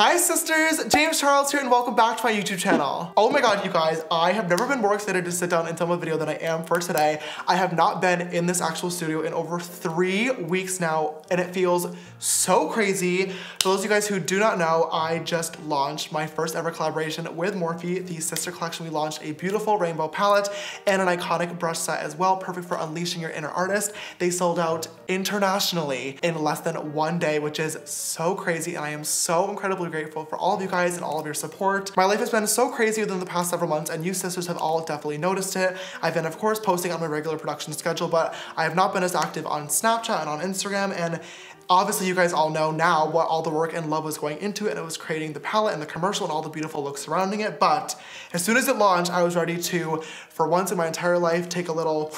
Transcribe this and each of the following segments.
Hi sisters, James Charles here and welcome back to my YouTube channel. Oh my god you guys, I have never been more excited to sit down and film a video than I am for today. I have not been in this actual studio in over 3 weeks now and it feels so crazy. For those of you guys who do not know, I just launched my first ever collaboration with Morphe, the sister collection. We launched a beautiful rainbow palette and an iconic brush set as well, perfect for unleashing your inner artist. They sold out internationally in less than 1 day, which is so crazy and I am so incredibly grateful for all of you guys and all of your support. My life has been so crazy within the past several months and you sisters have all definitely noticed it. I've been of course posting on my regular production schedule, but I have not been as active on Snapchat and on Instagram, and obviously you guys all know now what all the work and love was going into it, and it was creating the palette and the commercial and all the beautiful looks surrounding it. But as soon as it launched, I was ready to, for once in my entire life, take a little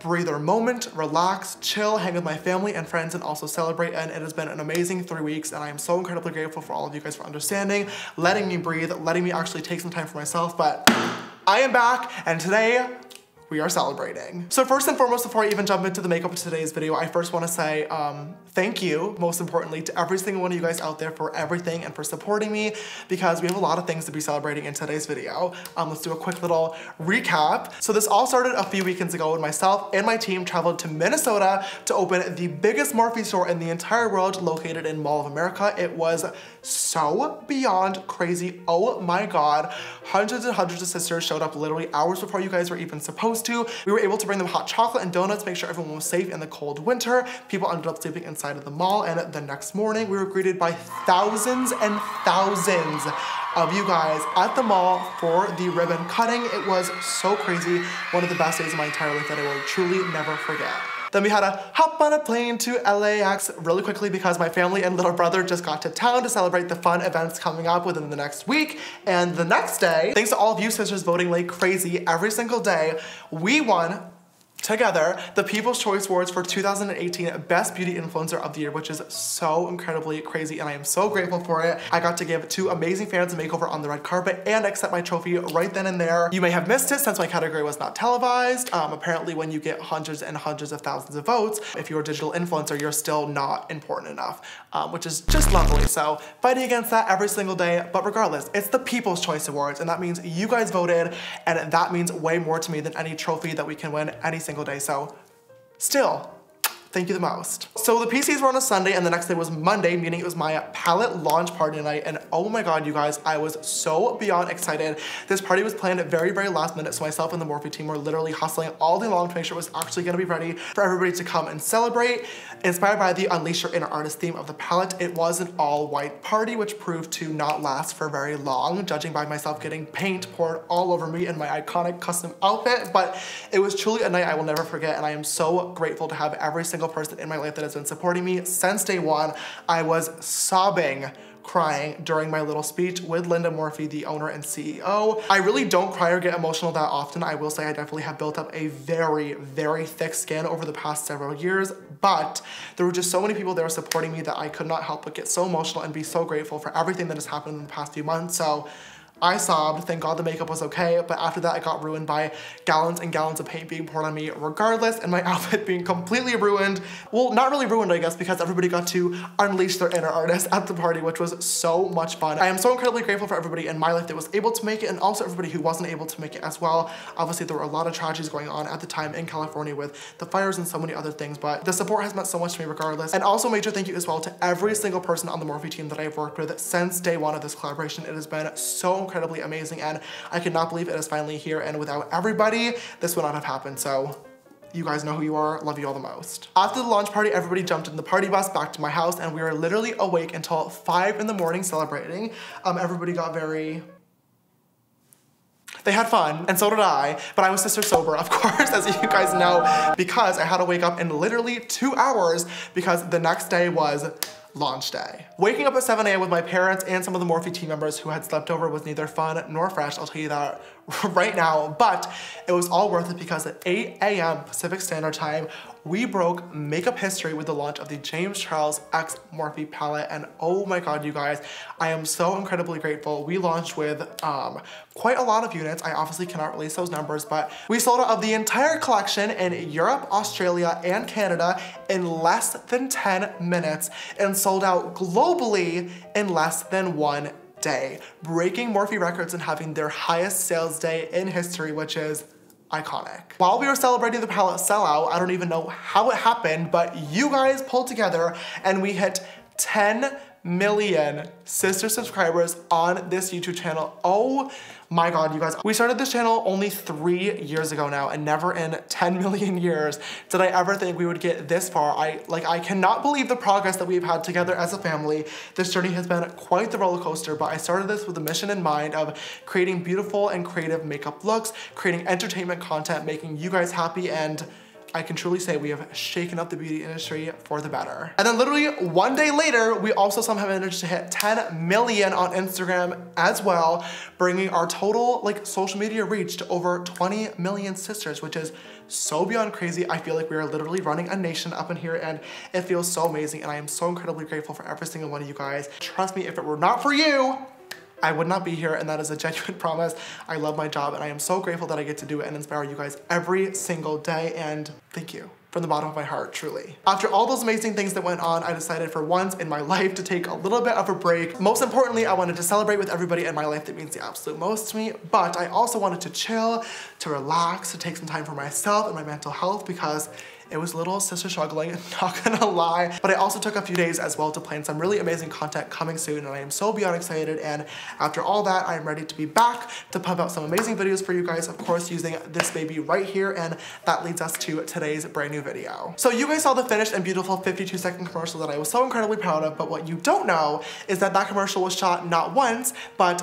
breather moment, relax, chill, hang with my family and friends, and also celebrate. And it has been an amazing 3 weeks and I am so incredibly grateful for all of you guys for understanding, letting me breathe, letting me actually take some time for myself. But I am back and today we are celebrating. So first and foremost, before I even jump into the makeup of today's video, I first wanna say thank you, most importantly, to every single one of you guys out there for everything and for supporting me, because we have a lot of things to be celebrating in today's video. Let's do a quick little recap. So this all started a few weekends ago when myself and my team traveled to Minnesota to open the biggest Morphe store in the entire world, located in Mall of America. It was so beyond crazy, oh my God. Hundreds and hundreds of sisters showed up literally hours before you guys were even supposed to. We were able to bring them hot chocolate and donuts, make sure everyone was safe in the cold winter. People ended up sleeping inside of the mall, and the next morning we were greeted by thousands and thousands of you guys at the mall for the ribbon cutting. It was so crazy. One of the best days of my entire life that I will truly never forget. Then we had to hop on a plane to LAX really quickly because my family and little brother just got to town to celebrate the fun events coming up within the next week. And the next day, thanks to all of you sisters voting like crazy every single day, we won together the People's Choice Awards for 2018 Best Beauty Influencer of the Year, which is so incredibly crazy and I am so grateful for it. I got to give 2 amazing fans a makeover on the red carpet and accept my trophy right then and there. You may have missed it since my category was not televised. Apparently when you get hundreds and hundreds of thousands of votes, if you're a digital influencer, you're still not important enough, which is just lovely. So fighting against that every single day, but regardless, it's the People's Choice Awards and that means you guys voted, and that means way more to me than any trophy that we can win any single day, so still, thank you the most. So the PCs were on a Sunday and the next day was Monday, meaning it was my palette launch party night, and oh my god you guys, I was so beyond excited. This party was planned very last minute, so myself and the Morphe team were literally hustling all day long to make sure it was actually gonna be ready for everybody to come and celebrate. Inspired by the Unleash Your Inner Artist theme of the palette, it was an all-white party, which proved to not last for very long, judging by myself getting paint poured all over me in my iconic custom outfit, but it was truly a night I will never forget, and I am so grateful to have every single person in my life that has been supporting me since day one. I was sobbing, crying during my little speech with Linda Murphy, the owner and CEO. I really don't cry or get emotional that often. I will say I definitely have built up a very thick skin over the past several years, but there were just so many people that were supporting me that I could not help but get so emotional and be so grateful for everything that has happened in the past few months. So I sobbed, thank God the makeup was okay, but after that I got ruined by gallons and gallons of paint being poured on me regardless, and my outfit being completely ruined. Well, not really ruined I guess, because everybody got to unleash their inner artist at the party, which was so much fun. I am so incredibly grateful for everybody in my life that was able to make it, and also everybody who wasn't able to make it as well. Obviously there were a lot of tragedies going on at the time in California with the fires and so many other things, but the support has meant so much to me regardless. And also major thank you as well to every single person on the Morphe team that I've worked with since day one of this collaboration. It has been so incredibly amazing and I cannot believe it is finally here, and without everybody this would not have happened. So you guys know who you are, love you all the most. After the launch party, everybody jumped in the party bus back to my house and we were literally awake until 5 in the morning celebrating. Everybody got very... They had fun, and so did I, but I was sister sober, of course, as you guys know, because I had to wake up in literally 2 hours because the next day was launch day. Waking up at 7 a.m. with my parents and some of the Morphe team members who had slept over was neither fun nor fresh, I'll tell you that right now, but it was all worth it because at 8 a.m. Pacific Standard Time, we broke makeup history with the launch of the James Charles x Morphe palette, and oh my god, you guys, I am so incredibly grateful. We launched with quite a lot of units. I obviously cannot release those numbers, but we sold out of the entire collection in Europe, Australia, and Canada in less than 10 minutes, and sold out globally in less than 1 day, breaking Morphe records and having their highest sales day in history, which is iconic. While we were celebrating the palette sellout, I don't even know how it happened, but you guys pulled together and we hit 10 million sister subscribers on this YouTube channel. Oh my god, you guys. We started this channel only 3 years ago now, and never in 10 million years did I ever think we would get this far. I cannot believe the progress that we've had together as a family. This journey has been quite the roller coaster, but I started this with a mission in mind of creating beautiful and creative makeup looks, creating entertainment content, making you guys happy, and I can truly say we have shaken up the beauty industry for the better. And then literally 1 day later, we also somehow managed to hit 10 million on Instagram as well, bringing our total social media reach to over 20 million sisters, which is so beyond crazy. I feel like we are literally running a nation up in here, and it feels so amazing. And I am so incredibly grateful for every single one of you guys. Trust me, if it were not for you, I would not be here, and that is a genuine promise. I love my job, and I am so grateful that I get to do it and inspire you guys every single day, and thank you from the bottom of my heart, truly. After all those amazing things that went on, I decided for once in my life to take a little bit of a break. Most importantly, I wanted to celebrate with everybody in my life that means the absolute most to me, but I also wanted to chill, to relax, to take some time for myself and my mental health, because it was a little sister struggling, not gonna lie. But I also took a few days as well to plan some really amazing content coming soon, and I am so beyond excited. And after all that, I am ready to be back to pump out some amazing videos for you guys, of course, using this baby right here. And that leads us to today's brand new video. So you guys saw the finished and beautiful 52-second commercial that I was so incredibly proud of, but what you don't know is that that commercial was shot not once, but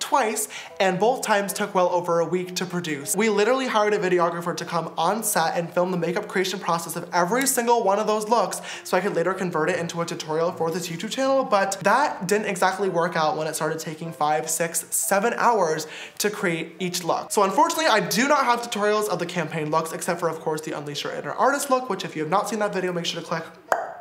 twice, and both times took well over a week to produce. We literally hired a videographer to come on set and film the makeup creation process of every single one of those looks, so I could later convert it into a tutorial for this YouTube channel. But that didn't exactly work out when it started taking 5, 6, 7 hours to create each look. So unfortunately, I do not have tutorials of the campaign looks, except for of course the Unleash Your Inner Artist look, which if you have not seen that video, make sure to click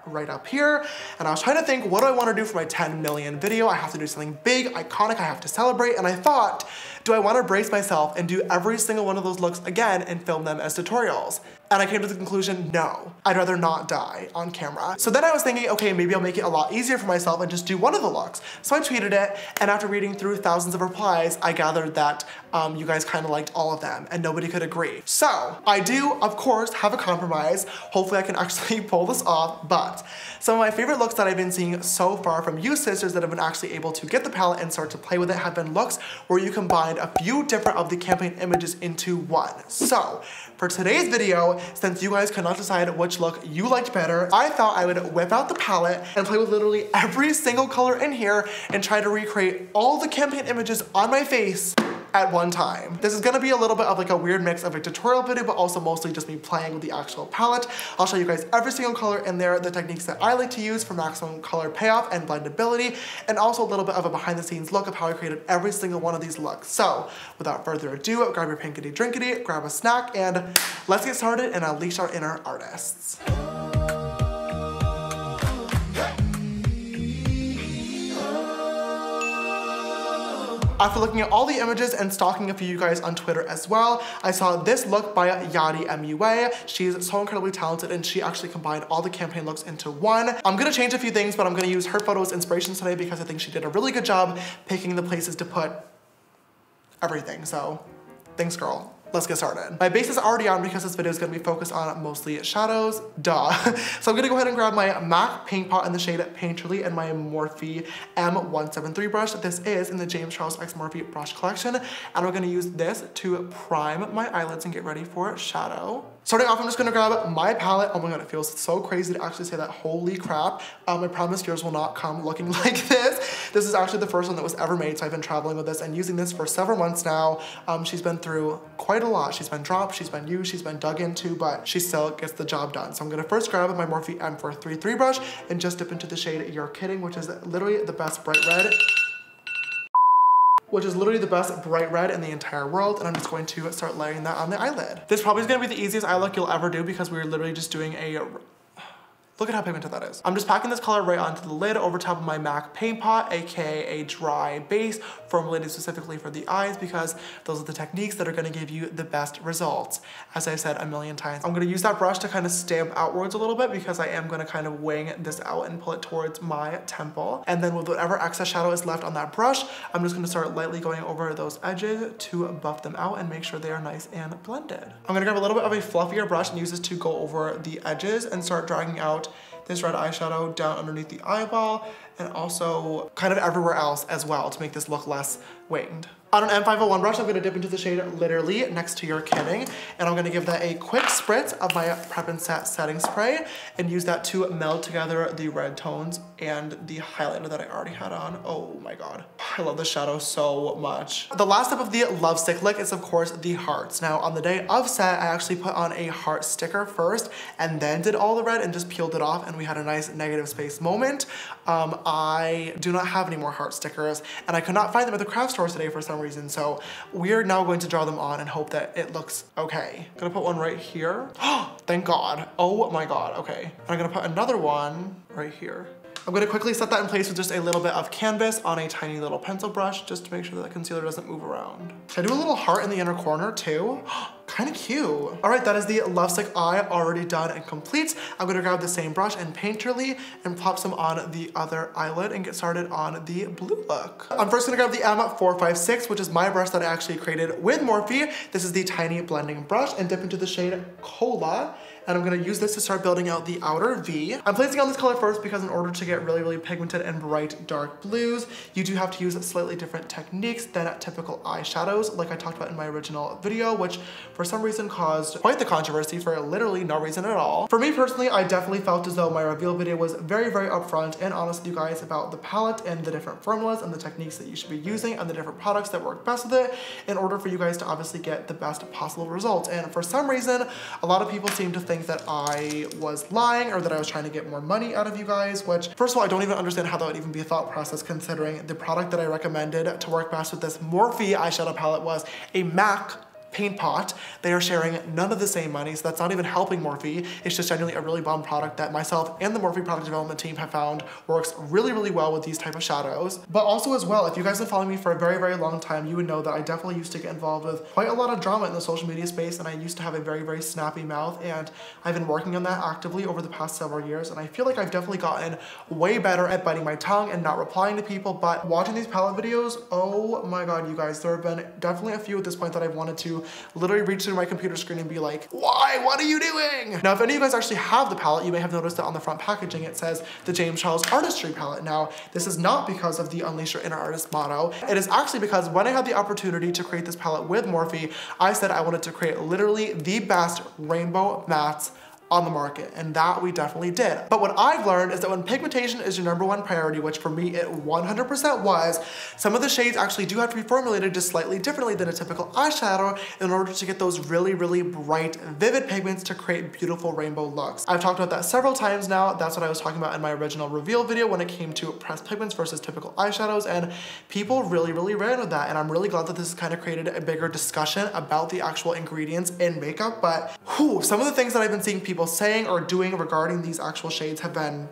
right up here. And I was trying to think, what do I want to do for my 10 million video? I have to do something big, iconic, I have to celebrate. And I thought, do I want to brace myself and do every single one of those looks again and film them as tutorials? And I came to the conclusion, no, I'd rather not die on camera. So then I was thinking, okay, maybe I'll make it a lot easier for myself and just do one of the looks. So I tweeted it, and after reading through thousands of replies, I gathered that you guys kind of liked all of them and nobody could agree. So I do, of course, have a compromise. Hopefully I can actually pull this off, but some of my favorite looks that I've been seeing so far from you sisters that have been actually able to get the palette and start to play with it have been looks where you combine a few different of the campaign images into one. So for today's video, since you guys could not decide which look you liked better, I thought I would whip out the palette and play with literally every single color in here and try to recreate all the campaign images on my face at one time. This is gonna be a little bit of a weird mix of a tutorial video, but also mostly just me playing with the actual palette. I'll show you guys every single color in there, the techniques that I like to use for maximum color payoff and blendability, and also a little bit of a behind the scenes look of how I created every single one of these looks. So without further ado, grab your pinkity drinkity, grab a snack, and let's get started and unleash our inner artists. After looking at all the images and stalking a few of you guys on Twitter as well, I saw this look by Yadi MUA. She's so incredibly talented, and she actually combined all the campaign looks into one. I'm gonna change a few things, but I'm gonna use her photo as inspiration today because I think she did a really good job picking the places to put everything. So thanks, girl. Let's get started. My base is already on because this video is gonna be focused on mostly shadows, duh. So I'm gonna go ahead and grab my MAC Paint Pot in the shade Painterly and my Morphe M173 brush. This is in the James Charles x Morphe brush collection. And we're gonna use this to prime my eyelids and get ready for shadow. Starting off, I'm just gonna grab my palette. Oh my god, it feels so crazy to actually say that, holy crap. I promise yours will not come looking like this. This is actually the first one that was ever made, so I've been traveling with this and using this for several months now. She's been through quite a lot. She's been dropped, she's been used, she's been dug into, but she still gets the job done. So I'm gonna first grab my Morphe M433 brush and just dip into the shade You're Kidding, which is literally the best bright red which is literally the best bright red in the entire world, and I'm just going to start layering that on the eyelid. This probably is gonna be the easiest eye look you'll ever do because we're literally just doing a... Look at how pigmented that is. I'm just packing this color right onto the lid over top of my MAC Paint Pot, aka a dry base, formulated specifically for the eyes because those are the techniques that are gonna give you the best results. As I've said a million times, I'm gonna use that brush to kind of stamp outwards a little bit because I am gonna kind of wing this out and pull it towards my temple. And then with whatever excess shadow is left on that brush, I'm just gonna start lightly going over those edges to buff them out and make sure they are nice and blended. I'm gonna grab a little bit of a fluffier brush and use this to go over the edges and start dragging out this red eyeshadow down underneath the eyeball and also kind of everywhere else as well to make this look less winged. On an M501 brush, I'm gonna dip into the shade Literally next to Your Kidding, and I'm gonna give that a quick spritz of my Prep and Set setting spray and use that to meld together the red tones and the highlighter that I already had on. Oh my God. I love this shadow so much. The last step of the lovesick lick is of course the hearts. Now on the day of set, I actually put on a heart sticker first and then did all the red and just peeled it off, and we had a nice negative space moment. I do not have any more heart stickers and I could not find them at the craft stores today for some reason. So we're now going to draw them on and hope that it looks okay. I'm gonna put one right here. Oh, thank God. Oh my God, okay. And I'm gonna put another one right here. I'm gonna quickly set that in place with just a little bit of canvas on a tiny little pencil brush just to make sure that the concealer doesn't move around. Should I do a little heart in the inner corner too? Kind of cute. All right, that is the lovesick eye already done and complete. I'm gonna grab the same brush and Painterly and plop some on the other eyelid and get started on the blue look. I'm first gonna grab the M456, which is my brush that I actually created with Morphe. This is the tiny blending brush, and dip into the shade Cola. And I'm gonna use this to start building out the outer V. I'm placing on this color first because in order to get really, really pigmented and bright dark blues, you do have to use slightly different techniques than typical eyeshadows, like I talked about in my original video, which for some reason caused quite the controversy for literally no reason at all. For me personally, I definitely felt as though my reveal video was very, very upfront and honest with you guys about the palette and the different formulas and the techniques that you should be using and the different products that work best with it in order for you guys to obviously get the best possible results. And for some reason, a lot of people seem to think that I was lying or that I was trying to get more money out of you guys, which first of all, I don't even understand how that would even be a thought process considering the product that I recommended to work best with this Morphe eyeshadow palette was a MAC Paint Pot. They are sharing none of the same money, so that's not even helping Morphe. It's just genuinely a really bomb product that myself and the Morphe product development team have found works really, really well with these type of shadows. But also as well, if you guys have followed me for a very, very long time, you would know that I definitely used to get involved with quite a lot of drama in the social media space, and I used to have a very, very snappy mouth, and I've been working on that actively over the past several years, and I feel like I've definitely gotten way better at biting my tongue and not replying to people. But watching these palette videos, oh my God, you guys, there have been definitely a few at this point that I've wanted to literally reach through my computer screen and be like, why? What are you doing? Now, if any of you guys actually have the palette, you may have noticed that on the front packaging, it says the James Charles Artistry Palette. Now, this is not because of the Unleash Your Inner Artist motto. It is actually because when I had the opportunity to create this palette with Morphe, I said I wanted to create literally the best rainbow mattes on the market, and that we definitely did. But what I've learned is that when pigmentation is your number one priority, which for me it 100% was, some of the shades actually do have to be formulated just slightly differently than a typical eyeshadow in order to get those really, really bright, vivid pigments to create beautiful rainbow looks. I've talked about that several times now. That's what I was talking about in my original reveal video when it came to pressed pigments versus typical eyeshadows, and people really, really ran with that, and I'm really glad that this has kind of created a bigger discussion about the actual ingredients in makeup. But whew, some of the things that I've been seeing people saying or doing regarding these actual shades have been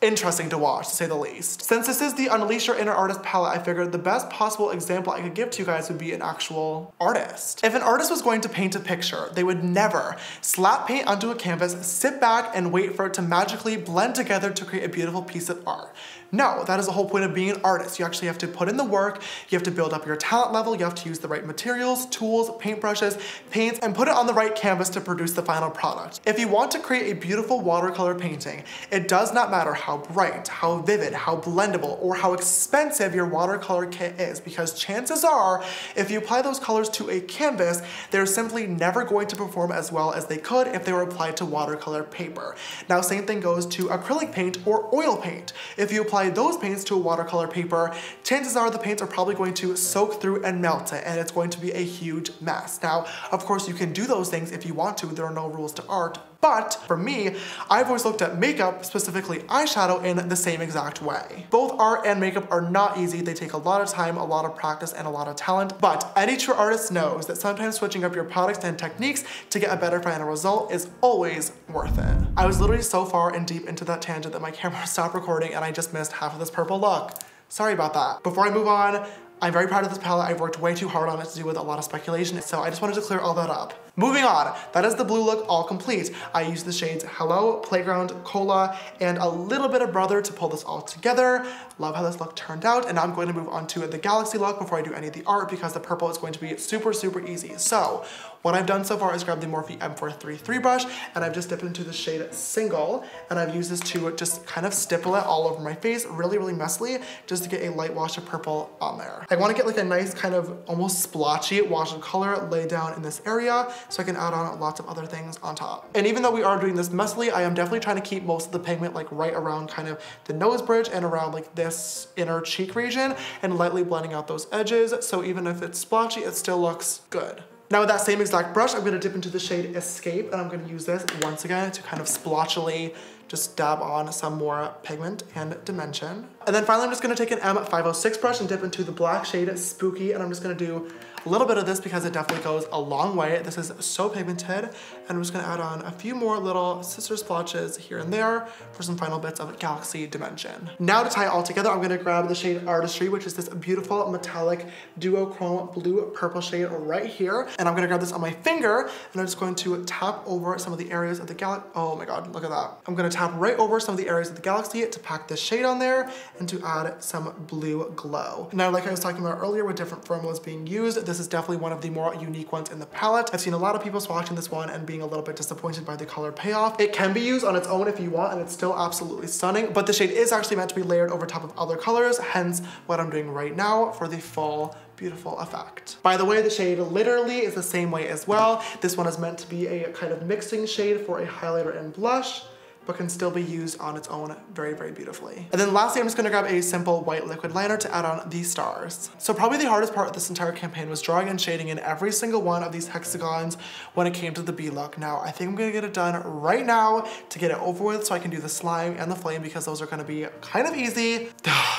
interesting to watch, to say the least. Since this is the Unleash Your Inner Artist palette, I figured the best possible example I could give to you guys would be an actual artist. If an artist was going to paint a picture, they would never slap paint onto a canvas, sit back, and wait for it to magically blend together to create a beautiful piece of art. No, that is the whole point of being an artist. You actually have to put in the work, you have to build up your talent level, you have to use the right materials, tools, paintbrushes, paints, and put it on the right canvas to produce the final product. If you want to create a beautiful watercolor painting, it does not matter how bright, how vivid, how blendable, or how expensive your watercolor kit is, because chances are, if you apply those colors to a canvas, they're simply never going to perform as well as they could if they were applied to watercolor paper. Now, same thing goes to acrylic paint or oil paint. If you apply those paints to a watercolor paper, chances are the paints are probably going to soak through and melt it, and it's going to be a huge mess. Now, of course, you can do those things if you want to. There are no rules to art, But for me, I've always looked at makeup, specifically eyeshadow, in the same exact way. Both art and makeup are not easy. They take a lot of time, a lot of practice, and a lot of talent. But any true artist knows that sometimes switching up your products and techniques to get a better final result is always worth it. I was literally so far and deep into that tangent that my camera stopped recording and I just missed half of this purple look. Sorry about that. Before I move on, I'm very proud of this palette. I've worked way too hard on it to do with a lot of speculation, so I just wanted to clear all that up. Moving on, that is the blue look all complete. I used the shades Hello, Playground, Cola, and a little bit of Brother to pull this all together. Love how this look turned out, and now I'm going to move on to the Galaxy look before I do any of the art because the purple is going to be super, super easy. So, what I've done so far is grab the Morphe M433 brush, and I've just dipped into the shade Single, and I've used this to just kind of stipple it all over my face, really, really messily, just to get a light wash of purple on there. I want to get like a nice kind of almost splotchy wash of color laid down in this area so I can add on lots of other things on top. And even though we are doing this messily, I am definitely trying to keep most of the pigment like right around kind of the nose bridge and around like this inner cheek region and lightly blending out those edges. So even if it's splotchy, it still looks good. Now with that same exact brush, I'm gonna dip into the shade Escape, and I'm gonna use this once again to kind of splotchily just dab on some more pigment and dimension. And then finally, I'm just gonna take an M506 brush and dip into the black shade Spooky, and I'm just gonna do a little bit of this because it definitely goes a long way. This is so pigmented, and I'm just gonna add on a few more little sister splotches here and there for some final bits of Galaxy dimension. Now to tie it all together, I'm gonna grab the shade Artistry, which is this beautiful metallic duochrome blue purple shade right here, and I'm gonna grab this on my finger, and I'm just going to tap over some of the areas of the Galaxy. Oh my God, look at that. I'm gonna tap right over some of the areas of the Galaxy to pack this shade on there and to add some blue glow. Now, like I was talking about earlier with different formulas being used, this is definitely one of the more unique ones in the palette. I've seen a lot of people swatching this one and being a little bit disappointed by the color payoff. It can be used on its own if you want, and it's still absolutely stunning, but the shade is actually meant to be layered over top of other colors, hence what I'm doing right now for the full beautiful effect. By the way, the shade Literally is the same way as well. This one is meant to be a kind of mixing shade for a highlighter and blush, but can still be used on its own very, very beautifully. And then lastly, I'm just gonna grab a simple white liquid liner to add on the stars. So probably the hardest part of this entire campaign was drawing and shading in every single one of these hexagons when it came to the B look. Now, I think I'm gonna get it done right now to get it over with so I can do the slime and the flame because those are gonna be kind of easy.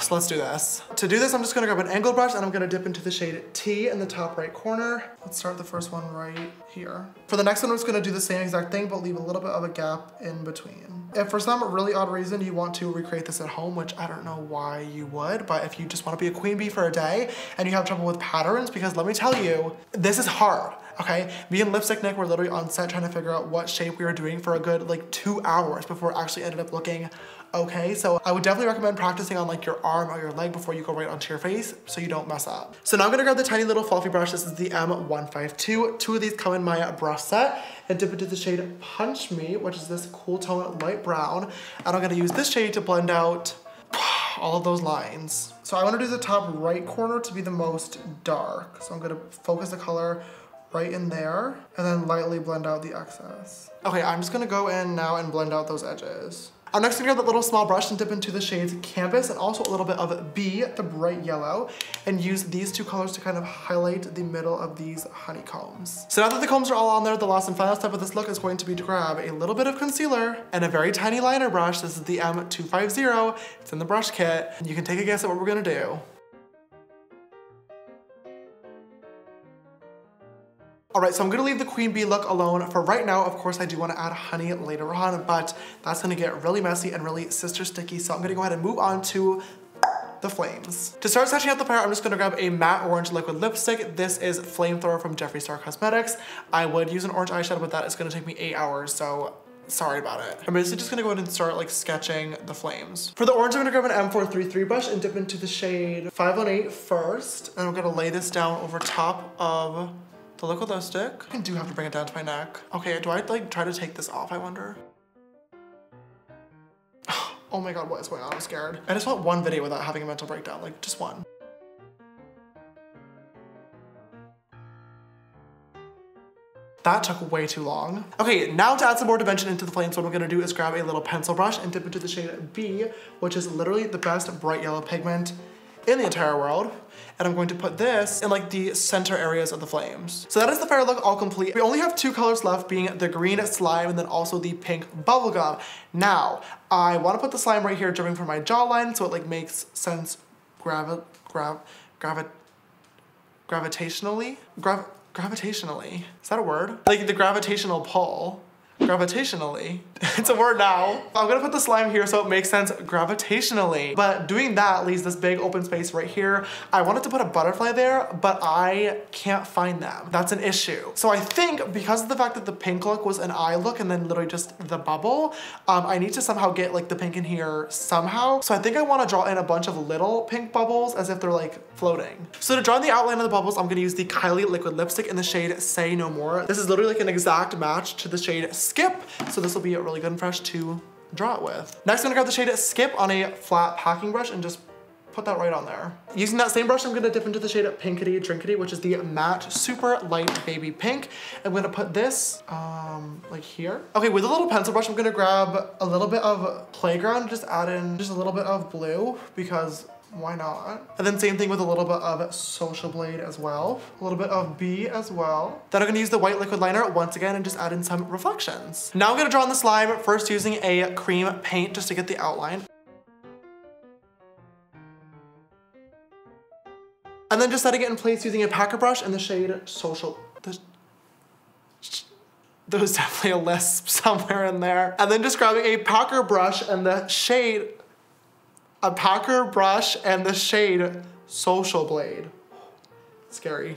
So let's do this. To do this, I'm just gonna grab an angled brush and I'm gonna dip into the shade T in the top right corner. Let's start the first one right here. For the next one, I'm just gonna do the same exact thing, but leave a little bit of a gap in between. If for some really odd reason you want to recreate this at home, which I don't know why you would, but if you just want to be a queen bee for a day and you have trouble with patterns, because let me tell you, this is hard. Okay, me and Lipstick Nick were literally on set trying to figure out what shape we were doing for a good like 2 hours before it actually ended up looking okay. So I would definitely recommend practicing on like your arm or your leg before you go right onto your face so you don't mess up. So now I'm gonna grab the tiny little fluffy brush. This is the M152. Two of these come in my brush set, and dip into the shade Punch Me, which is this cool tone light brown. And I'm gonna use this shade to blend out all of those lines. So I wanna do the top right corner to be the most dark. So I'm gonna focus the color right in there, and then lightly blend out the excess. Okay, I'm just gonna go in now and blend out those edges. I'm next gonna grab that little small brush and dip into the shades Canvas and also a little bit of B, the bright yellow, and use these two colors to kind of highlight the middle of these honeycombs. So now that the combs are all on there, the last and final step of this look is going to be to grab a little bit of concealer and a very tiny liner brush. This is the M250, it's in the brush kit, and you can take a guess at what we're gonna do. All right, so I'm gonna leave the queen bee look alone for right now. Of course, I do wanna add honey later on, but that's gonna get really messy and really sister sticky, so I'm gonna go ahead and move on to the flames. To start setting out the fire, I'm just gonna grab a matte orange liquid lipstick. This is Flamethrower from Jeffree Star Cosmetics. I would use an orange eyeshadow, but that is gonna take me 8 hours, so sorry about it. I'm basically just gonna go ahead and start like sketching the flames. For the orange, I'm gonna grab an M433 brush and dip into the shade 518 first, and I'm gonna lay this down over top of the liquid lipstick. I do have to bring it down to my neck. Okay, do I like try to take this off, I wonder? Oh my God, what is going on? I'm scared. I just want one video without having a mental breakdown, like just one. That took way too long. Okay, now to add some more dimension into the flames, what I'm gonna do is grab a little pencil brush and dip into the shade B, which is literally the best bright yellow pigment in the entire world. And I'm going to put this in like the center areas of the flames. So that is the fire look all complete. We only have two colors left, being the green slime and then also the pink bubblegum. Now, I want to put the slime right here dripping from my jawline so it like makes sense gravitationally. Is that a word? Like the gravitational pull. Gravitationally. It's a word now. I'm gonna put the slime here so it makes sense gravitationally. But doing that leaves this big open space right here. I wanted to put a butterfly there, but I can't find them. That's an issue. So I think because of the fact that the pink look was an eye look and then literally just the bubble, I need to somehow get like the pink in here somehow. So I think I wanna draw in a bunch of little pink bubbles as if they're like floating. So to draw the outline of the bubbles, I'm gonna use the Kylie liquid lipstick in the shade Say No More. This is literally like an exact match to the shade Skip. So this will be a really good and fresh to draw it with. Next, I'm gonna grab the shade Skip on a flat packing brush and just put that right on there. Using that same brush, I'm gonna dip into the shade Pinkity Drinkity, which is the matte super light baby pink. I'm gonna put this like here. Okay, with a little pencil brush, I'm gonna grab a little bit of Playground, just add in just a little bit of blue because why not? And then same thing with a little bit of Social Blade as well. A little bit of B as well. Then I'm gonna use the white liquid liner once again and just add in some reflections. Now I'm gonna draw on the slime, first using a cream paint just to get the outline. And then just setting it in place using a packer brush in the shade Social... There was definitely a lisp somewhere in there. And then just grabbing a packer brush and the shade... A packer brush and the shade Social Blade. Scary.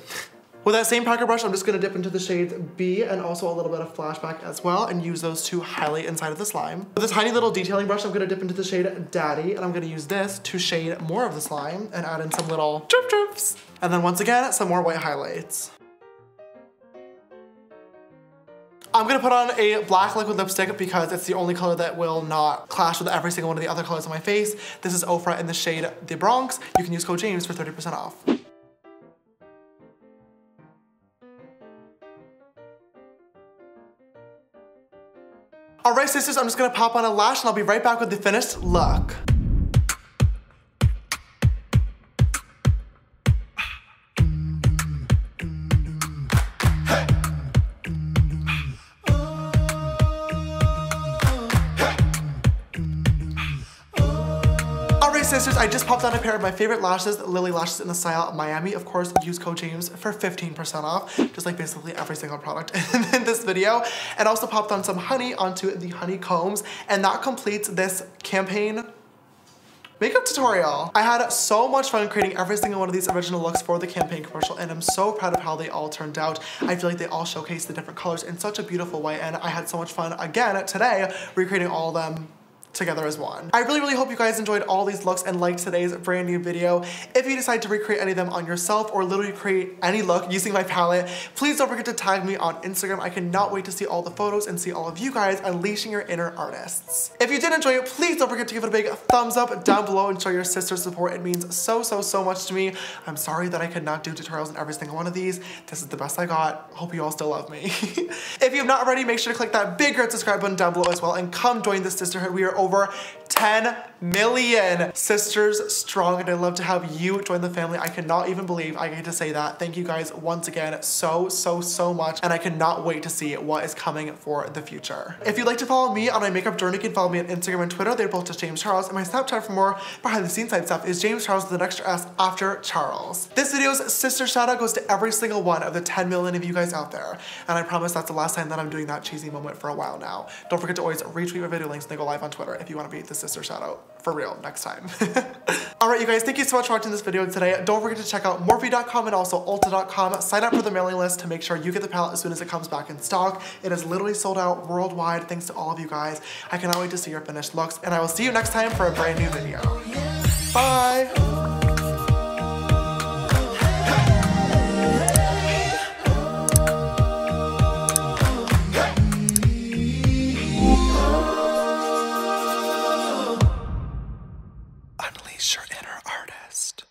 With that same packer brush, I'm just gonna dip into the shades B and also a little bit of Flashback as well and use those to highlight inside of the slime. With a tiny little detailing brush, I'm gonna dip into the shade Daddy and I'm gonna use this to shade more of the slime and add in some little drip drips. And then once again, some more white highlights. I'm gonna put on a black liquid lipstick because it's the only color that will not clash with every single one of the other colors on my face. This is Ofra in the shade The Bronx. You can use code James for 30% off. All right, sisters, I'm just gonna pop on a lash and I'll be right back with the finished look. Sisters, I just popped on a pair of my favorite lashes, Lilly Lashes in the style Miami. Of course, use code James for 15% off, just like basically every single product in this video. And also popped on some honey onto the honeycombs, and that completes this campaign makeup tutorial. I had so much fun creating every single one of these original looks for the campaign commercial, and I'm so proud of how they all turned out. I feel like they all showcased the different colors in such a beautiful way, and I had so much fun again today recreating all of them together as one. I really, really hope you guys enjoyed all these looks and liked today's brand new video. If you decide to recreate any of them on yourself or literally create any look using my palette, please don't forget to tag me on Instagram. I cannot wait to see all the photos and see all of you guys unleashing your inner artists. If you did enjoy it, please don't forget to give it a big thumbs up down below and show your sister support. It means so, so, so much to me. I'm sorry that I could not do tutorials in every single one of these. This is the best I got. Hope you all still love me. If you have not already, make sure to click that big red subscribe button down below as well and come join the sisterhood. We are over 10 million sisters strong, and I'd love to have you join the family. I cannot even believe I get to say that. Thank you guys once again so, so, so much, and I cannot wait to see what is coming for the future. If you'd like to follow me on my makeup journey, you can follow me on Instagram and Twitter. They're both just James Charles, and my Snapchat for more behind-the-scenes type stuff is James Charles with an extra S after Charles. This video's sister shout-out goes to every single one of the 10 million of you guys out there, and I promise that's the last time that I'm doing that cheesy moment for a while now. Don't forget to always retweet my video links and they go live on Twitter if you want to be the sister shout out for real next time. All right, you guys, thank you so much for watching this video today. Don't forget to check out Morphe.com and also Ulta.com. Sign up for the mailing list to make sure you get the palette as soon as it comes back in stock. It is literally sold out worldwide. Thanks to all of you guys. I cannot wait to see your finished looks, and I will see you next time for a brand new video. Bye. Your inner artist.